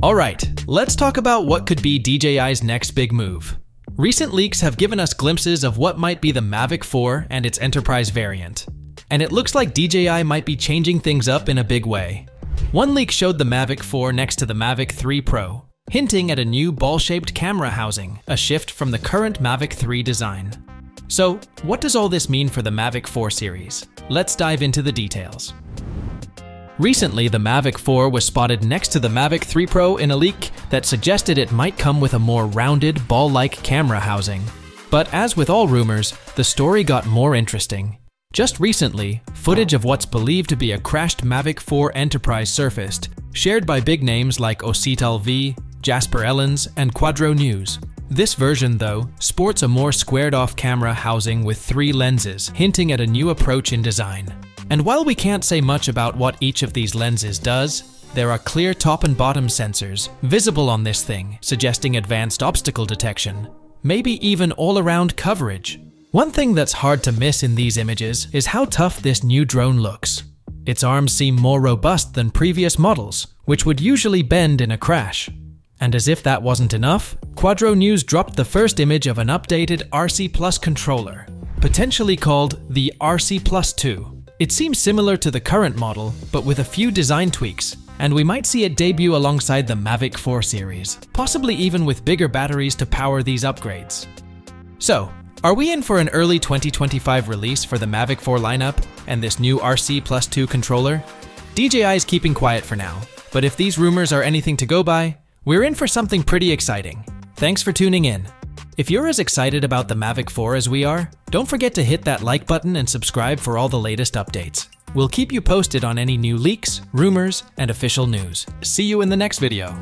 Alright, let's talk about what could be DJI's next big move. Recent leaks have given us glimpses of what might be the Mavic 4 and its Enterprise variant. And it looks like DJI might be changing things up in a big way. One leak showed the Mavic 4 next to the Mavic 3 Pro, hinting at a new ball-shaped camera housing, a shift from the current Mavic 3 design. So, what does all this mean for the Mavic 4 series? Let's dive into the details. Recently, the Mavic 4 was spotted next to the Mavic 3 Pro in a leak that suggested it might come with a more rounded, ball-like camera housing. But as with all rumors, the story got more interesting. Just recently, footage of what's believed to be a crashed Mavic 4 Enterprise surfaced, shared by big names like Osit Alvi, Jasper Ellens, and Quadro News. This version, though, sports a more squared-off camera housing with 3 lenses, hinting at a new approach in design. And while we can't say much about what each of these lenses does, there are clear top and bottom sensors visible on this thing, suggesting advanced obstacle detection, maybe even all-around coverage. One thing that's hard to miss in these images is how tough this new drone looks. Its arms seem more robust than previous models, which would usually bend in a crash. And as if that wasn't enough, Quadro News dropped the first image of an updated RC Plus controller, potentially called the RC Plus 2. It seems similar to the current model, but with a few design tweaks, and we might see it debut alongside the Mavic 4 series, possibly even with bigger batteries to power these upgrades. So, are we in for an early 2025 release for the Mavic 4 lineup and this new RC Plus 2 controller? DJI is keeping quiet for now, but if these rumors are anything to go by, we're in for something pretty exciting. Thanks for tuning in. If you're as excited about the Mavic 4 as we are, don't forget to hit that like button and subscribe for all the latest updates. We'll keep you posted on any new leaks, rumors, and official news. See you in the next video.